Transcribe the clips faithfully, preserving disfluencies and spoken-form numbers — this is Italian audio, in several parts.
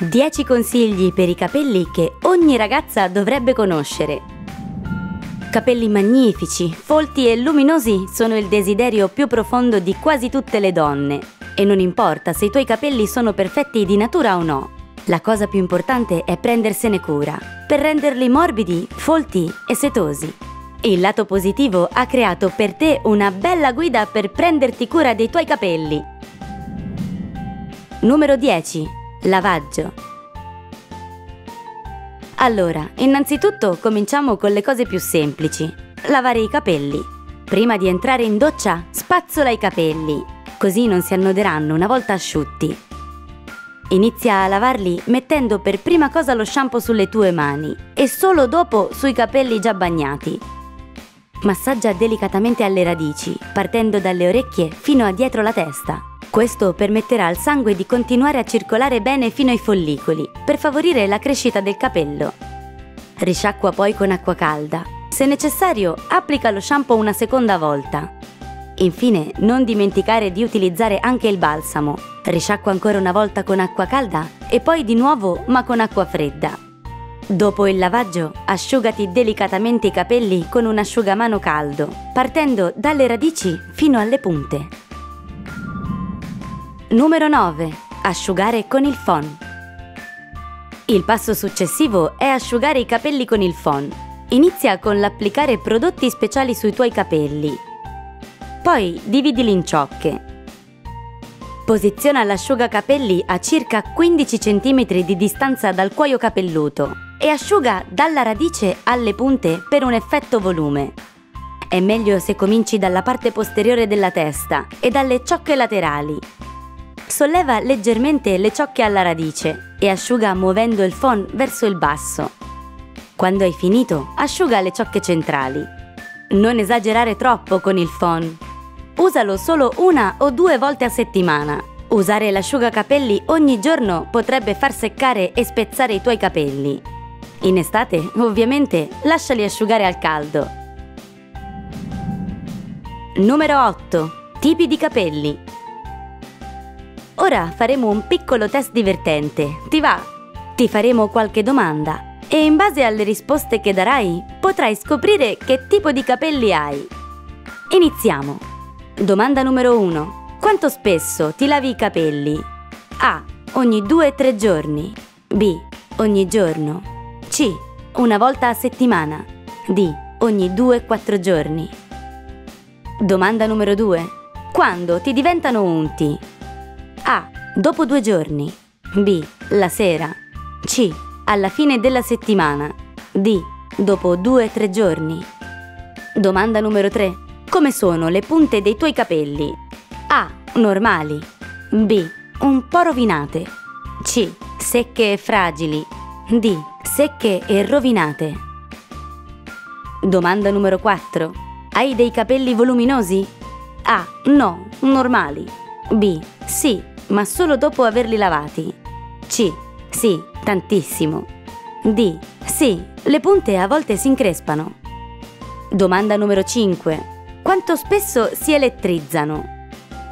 dieci consigli per i capelli che ogni ragazza dovrebbe conoscere. Capelli magnifici, folti e luminosi sono il desiderio più profondo di quasi tutte le donne. E non importa se i tuoi capelli sono perfetti di natura o no, la cosa più importante è prendersene cura, per renderli morbidi, folti e setosi. Il Lato Positivo ha creato per te una bella guida per prenderti cura dei tuoi capelli. Numero dieci. Lavaggio. Allora, innanzitutto cominciamo con le cose più semplici. Lavare i capelli. Prima di entrare in doccia, spazzola i capelli, così non si annoderanno una volta asciutti. Inizia a lavarli mettendo per prima cosa lo shampoo sulle tue mani e solo dopo sui capelli già bagnati. Massaggia delicatamente alle radici, partendo dalle orecchie fino a dietro la testa. Questo permetterà al sangue di continuare a circolare bene fino ai follicoli, per favorire la crescita del capello. Risciacqua poi con acqua calda. Se necessario, applica lo shampoo una seconda volta. Infine, non dimenticare di utilizzare anche il balsamo. Risciacqua ancora una volta con acqua calda e poi di nuovo, ma con acqua fredda. Dopo il lavaggio, asciugati delicatamente i capelli con un asciugamano caldo, partendo dalle radici fino alle punte. Numero nove. Asciugare con il phon. Il passo successivo è asciugare i capelli con il phon. Inizia con l'applicare prodotti speciali sui tuoi capelli. Poi dividili in ciocche. Posiziona l'asciugacapelli a circa quindici centimetri di distanza dal cuoio capelluto e asciuga dalla radice alle punte per un effetto volume. È meglio se cominci dalla parte posteriore della testa e dalle ciocche laterali. Solleva leggermente le ciocche alla radice e asciuga muovendo il phon verso il basso. Quando hai finito, asciuga le ciocche centrali. Non esagerare troppo con il phon. Usalo solo una o due volte a settimana. Usare l'asciugacapelli ogni giorno potrebbe far seccare e spezzare i tuoi capelli. In estate, ovviamente, lasciali asciugare al caldo. Numero otto. Tipi di capelli. Ora faremo un piccolo test divertente, ti va? Ti faremo qualche domanda e in base alle risposte che darai potrai scoprire che tipo di capelli hai. Iniziamo! Domanda numero uno. Quanto spesso ti lavi i capelli? A. Ogni due tre giorni. B. Ogni giorno. C. Una volta a settimana. D. Ogni due quattro giorni. Domanda numero due. Quando ti diventano unti? A. Dopo due giorni. B. La sera. C. Alla fine della settimana. D. Dopo due tre giorni. Domanda numero tre. Come sono le punte dei tuoi capelli? A. Normali. B. Un po' rovinate. C. Secche e fragili. D. Secche e rovinate. Domanda numero quattro. Hai dei capelli voluminosi? A. No, normali. B. Sì, ma solo dopo averli lavati. C. Sì, tantissimo. D. Sì, le punte a volte si increspano. Domanda numero cinque. Quanto spesso si elettrizzano?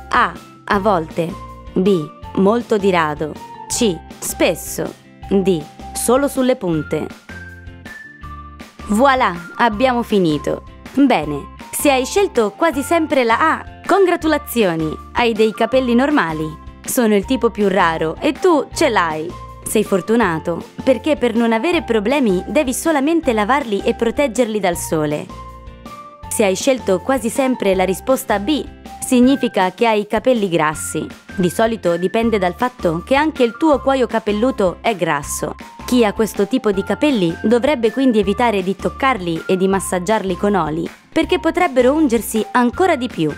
A. A volte. B. Molto di rado. C. Spesso. D. Solo sulle punte. Voilà, abbiamo finito. Bene, se hai scelto quasi sempre la A, congratulazioni, hai dei capelli normali. Sono il tipo più raro e tu ce l'hai. Sei fortunato, perché per non avere problemi devi solamente lavarli e proteggerli dal sole. Se hai scelto quasi sempre la risposta B, significa che hai i capelli grassi. Di solito dipende dal fatto che anche il tuo cuoio capelluto è grasso. Chi ha questo tipo di capelli dovrebbe quindi evitare di toccarli e di massaggiarli con oli, perché potrebbero ungersi ancora di più.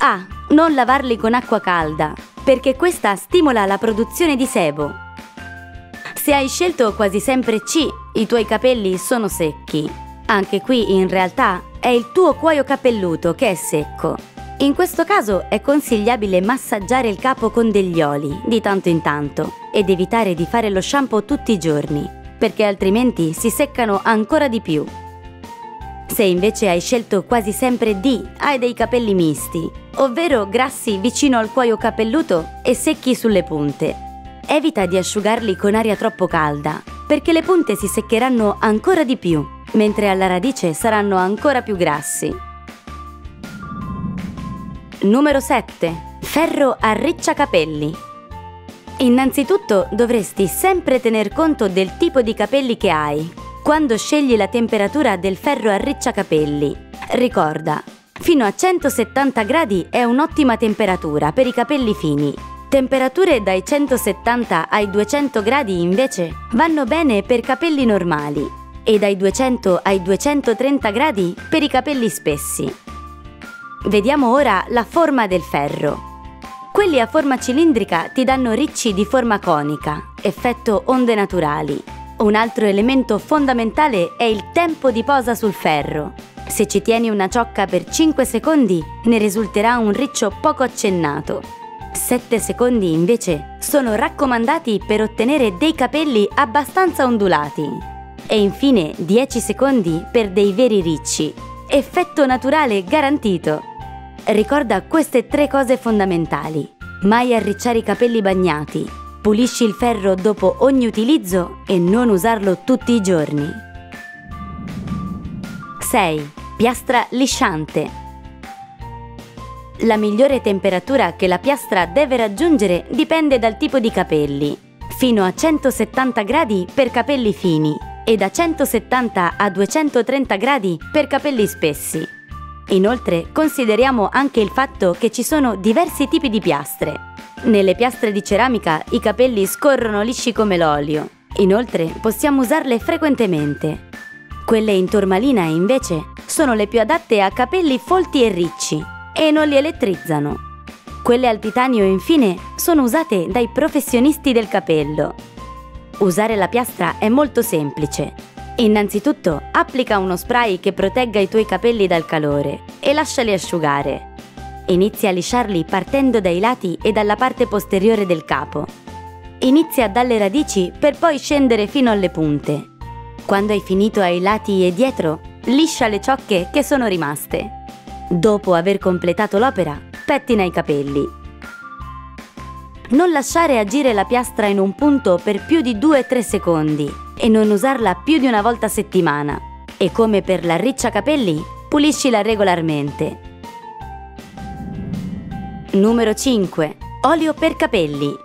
A. Non lavarli con acqua calda, perché questa stimola la produzione di sebo. Se hai scelto quasi sempre C, i tuoi capelli sono secchi. Anche qui in realtà è il tuo cuoio capelluto che è secco. In questo caso è consigliabile massaggiare il capo con degli oli di tanto in tanto ed evitare di fare lo shampoo tutti i giorni, perché altrimenti si seccano ancora di più. Se invece hai scelto quasi sempre D, hai dei capelli misti, ovvero grassi vicino al cuoio capelluto e secchi sulle punte. Evita di asciugarli con aria troppo calda, perché le punte si seccheranno ancora di più, mentre alla radice saranno ancora più grassi. Numero sette. Ferro arricciacapelli. Innanzitutto dovresti sempre tener conto del tipo di capelli che hai quando scegli la temperatura del ferro arricciacapelli. Ricorda, fino a centosettanta gradi è un'ottima temperatura per i capelli fini. Temperature dai centosettanta ai duecento gradi invece vanno bene per capelli normali e dai duecento ai duecentotrenta gradi per i capelli spessi. Vediamo ora la forma del ferro. Quelli a forma cilindrica ti danno ricci di forma conica, effetto onde naturali. Un altro elemento fondamentale è il tempo di posa sul ferro. Se ci tieni una ciocca per cinque secondi, ne risulterà un riccio poco accennato. sette secondi invece sono raccomandati per ottenere dei capelli abbastanza ondulati. E infine dieci secondi per dei veri ricci. Effetto naturale garantito! Ricorda queste tre cose fondamentali. Mai arricciare i capelli bagnati. Pulisci il ferro dopo ogni utilizzo e non usarlo tutti i giorni. sei. Piastra lisciante. La migliore temperatura che la piastra deve raggiungere dipende dal tipo di capelli. Fino a centosettanta gradi per capelli fini e da centosettanta a duecentotrenta gradi per capelli spessi. Inoltre, consideriamo anche il fatto che ci sono diversi tipi di piastre. Nelle piastre di ceramica i capelli scorrono lisci come l'olio. Inoltre, possiamo usarle frequentemente. Quelle in turmalina, invece, sono le più adatte a capelli folti e ricci e non li elettrizzano. Quelle al titanio, infine, sono usate dai professionisti del capello. Usare la piastra è molto semplice. Innanzitutto, applica uno spray che protegga i tuoi capelli dal calore e lasciali asciugare. Inizia a lisciarli partendo dai lati e dalla parte posteriore del capo. Inizia dalle radici per poi scendere fino alle punte. Quando hai finito ai lati e dietro, liscia le ciocche che sono rimaste. Dopo aver completato l'opera, pettina i capelli. Non lasciare agire la piastra in un punto per più di due tre secondi e non usarla più di una volta a settimana. E come per l'arricciacapelli, puliscila regolarmente. Numero cinque. Olio per capelli.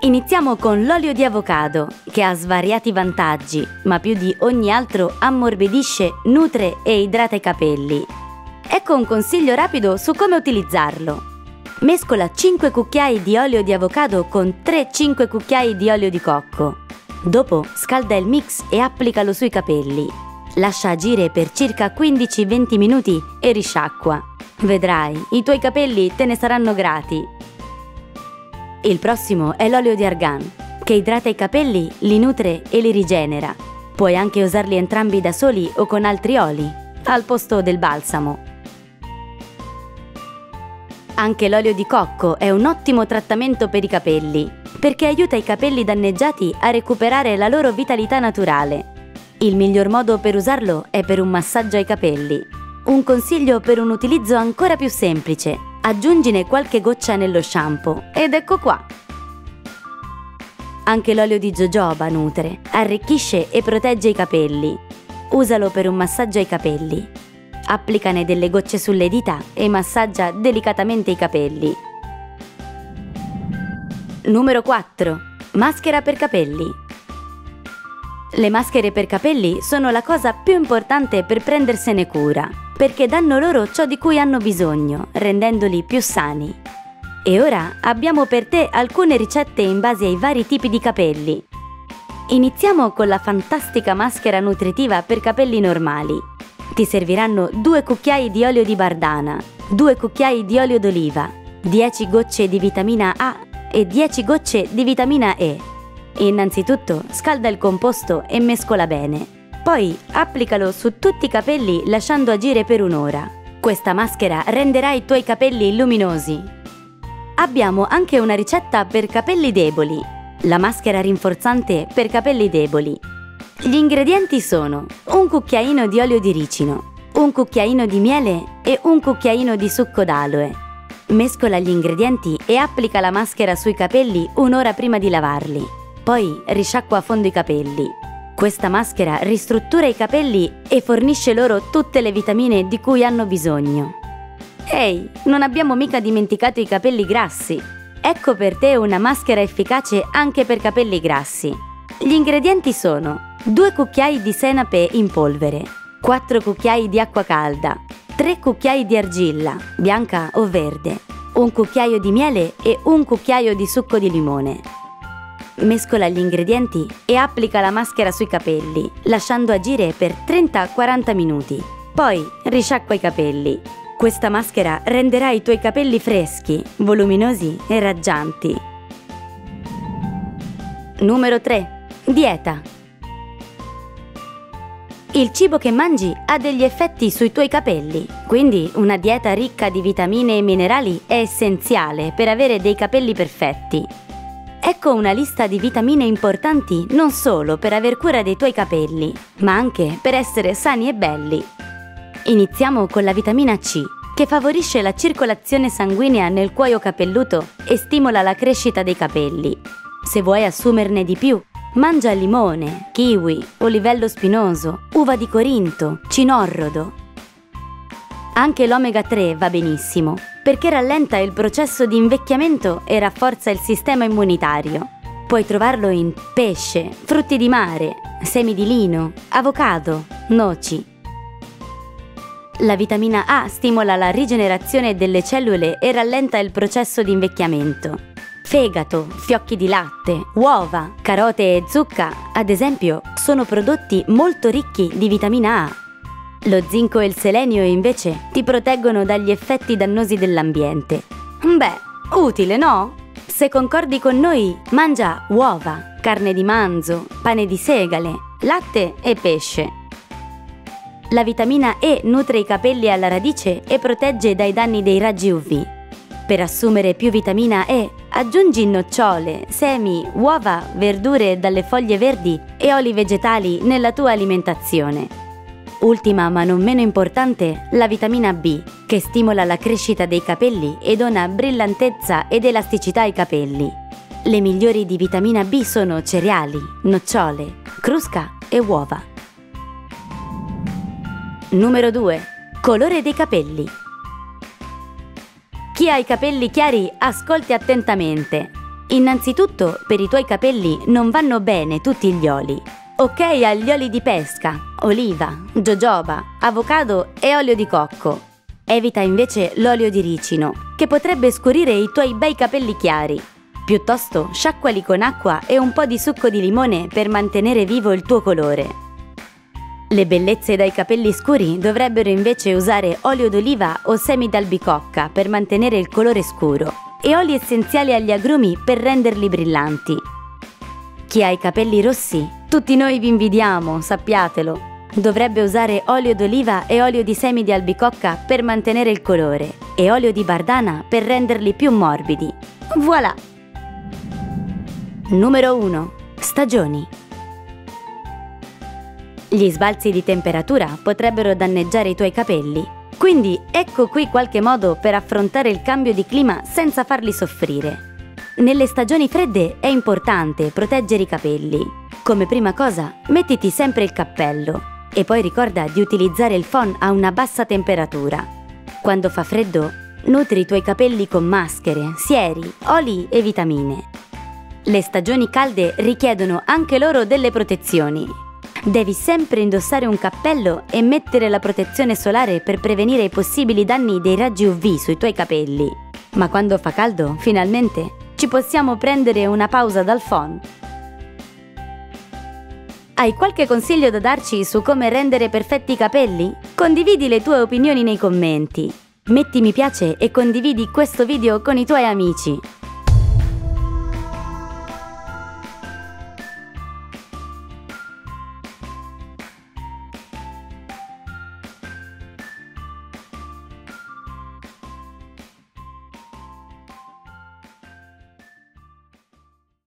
Iniziamo con l'olio di avocado, che ha svariati vantaggi, ma più di ogni altro ammorbidisce, nutre e idrata i capelli. Ecco un consiglio rapido su come utilizzarlo. Mescola cinque cucchiai di olio di avocado con tre cinque cucchiai di olio di cocco. Dopo scalda il mix e applicalo sui capelli. Lascia agire per circa quindici venti minuti e risciacqua. Vedrai, i tuoi capelli te ne saranno grati. Il prossimo è l'olio di argan, che idrata i capelli, li nutre e li rigenera. Puoi anche usarli entrambi da soli o con altri oli, al posto del balsamo. Anche l'olio di cocco è un ottimo trattamento per i capelli, perché aiuta i capelli danneggiati a recuperare la loro vitalità naturale. Il miglior modo per usarlo è per un massaggio ai capelli. Un consiglio per un utilizzo ancora più semplice: aggiungine qualche goccia nello shampoo ed ecco qua! Anche l'olio di jojoba nutre, arricchisce e protegge i capelli. Usalo per un massaggio ai capelli. Applicane delle gocce sulle dita e massaggia delicatamente i capelli. Numero quattro. Maschera per capelli. Le maschere per capelli sono la cosa più importante per prendersene cura, perché danno loro ciò di cui hanno bisogno, rendendoli più sani. E ora abbiamo per te alcune ricette in base ai vari tipi di capelli. Iniziamo con la fantastica maschera nutritiva per capelli normali. Ti serviranno due cucchiai di olio di bardana, due cucchiai di olio d'oliva, dieci gocce di vitamina A e dieci gocce di vitamina E. Innanzitutto scalda il composto e mescola bene. Poi applicalo su tutti i capelli lasciando agire per un'ora. Questa maschera renderà i tuoi capelli luminosi. Abbiamo anche una ricetta per capelli deboli, la maschera rinforzante per capelli deboli. Gli ingredienti sono un cucchiaino di olio di ricino, un cucchiaino di miele e un cucchiaino di succo d'aloe. Mescola gli ingredienti e applica la maschera sui capelli un'ora prima di lavarli. Poi risciacqua a fondo i capelli. Questa maschera ristruttura i capelli e fornisce loro tutte le vitamine di cui hanno bisogno. Ehi, non abbiamo mica dimenticato i capelli grassi! Ecco per te una maschera efficace anche per capelli grassi. Gli ingredienti sono due cucchiai di senape in polvere, quattro cucchiai di acqua calda, tre cucchiai di argilla, bianca o verde, un cucchiaio di miele e un cucchiaio di succo di limone. Mescola gli ingredienti e applica la maschera sui capelli, lasciando agire per trenta quaranta minuti. Poi risciacqua i capelli. Questa maschera renderà i tuoi capelli freschi, voluminosi e raggianti. Numero tre. Dieta. Il cibo che mangi ha degli effetti sui tuoi capelli, quindi una dieta ricca di vitamine e minerali è essenziale per avere dei capelli perfetti. Ecco una lista di vitamine importanti non solo per aver cura dei tuoi capelli, ma anche per essere sani e belli. Iniziamo con la vitamina C, che favorisce la circolazione sanguigna nel cuoio capelluto e stimola la crescita dei capelli. Se vuoi assumerne di più, mangia limone, kiwi, olivello spinoso, uva di Corinto, cinorrodo. Anche l'omega tre va benissimo, perché rallenta il processo di invecchiamento e rafforza il sistema immunitario. Puoi trovarlo in pesce, frutti di mare, semi di lino, avocado, noci. La vitamina A stimola la rigenerazione delle cellule e rallenta il processo di invecchiamento. Fegato, fiocchi di latte, uova, carote e zucca, ad esempio, sono prodotti molto ricchi di vitamina A. Lo zinco e il selenio, invece, ti proteggono dagli effetti dannosi dell'ambiente. Beh, utile, no? Se concordi con noi, mangia uova, carne di manzo, pane di segale, latte e pesce. La vitamina E nutre i capelli alla radice e protegge dai danni dei raggi U V. Per assumere più vitamina E, aggiungi nocciole, semi, uova, verdure dalle foglie verdi e oli vegetali nella tua alimentazione. Ultima ma non meno importante, la vitamina B, che stimola la crescita dei capelli e dona brillantezza ed elasticità ai capelli. Le migliori di vitamina B sono cereali, nocciole, crusca e uova. Numero due. Colore dei capelli. Chi ha i capelli chiari, ascolti attentamente. Innanzitutto, per i tuoi capelli non vanno bene tutti gli oli. Ok agli oli di pesca, oliva, jojoba, avocado e olio di cocco. Evita invece l'olio di ricino, che potrebbe scurire i tuoi bei capelli chiari. Piuttosto, sciacquali con acqua e un po' di succo di limone per mantenere vivo il tuo colore. Le bellezze dai capelli scuri dovrebbero invece usare olio d'oliva o semi d'albicocca per mantenere il colore scuro e oli essenziali agli agrumi per renderli brillanti. Chi ha i capelli rossi, tutti noi vi invidiamo, sappiatelo, dovrebbe usare olio d'oliva e olio di semi di albicocca per mantenere il colore e olio di bardana per renderli più morbidi. Voilà! Numero uno. Stagioni. Gli sbalzi di temperatura potrebbero danneggiare i tuoi capelli, quindi ecco qui qualche modo per affrontare il cambio di clima senza farli soffrire. Nelle stagioni fredde è importante proteggere i capelli. Come prima cosa, mettiti sempre il cappello e poi ricorda di utilizzare il phon a una bassa temperatura. Quando fa freddo, nutri i tuoi capelli con maschere, sieri, oli e vitamine. Le stagioni calde richiedono anche loro delle protezioni. Devi sempre indossare un cappello e mettere la protezione solare per prevenire i possibili danni dei raggi U V sui tuoi capelli. Ma quando fa caldo, finalmente, ci possiamo prendere una pausa dal phon. Hai qualche consiglio da darci su come rendere perfetti i capelli? Condividi le tue opinioni nei commenti. Metti mi piace e condividi questo video con i tuoi amici.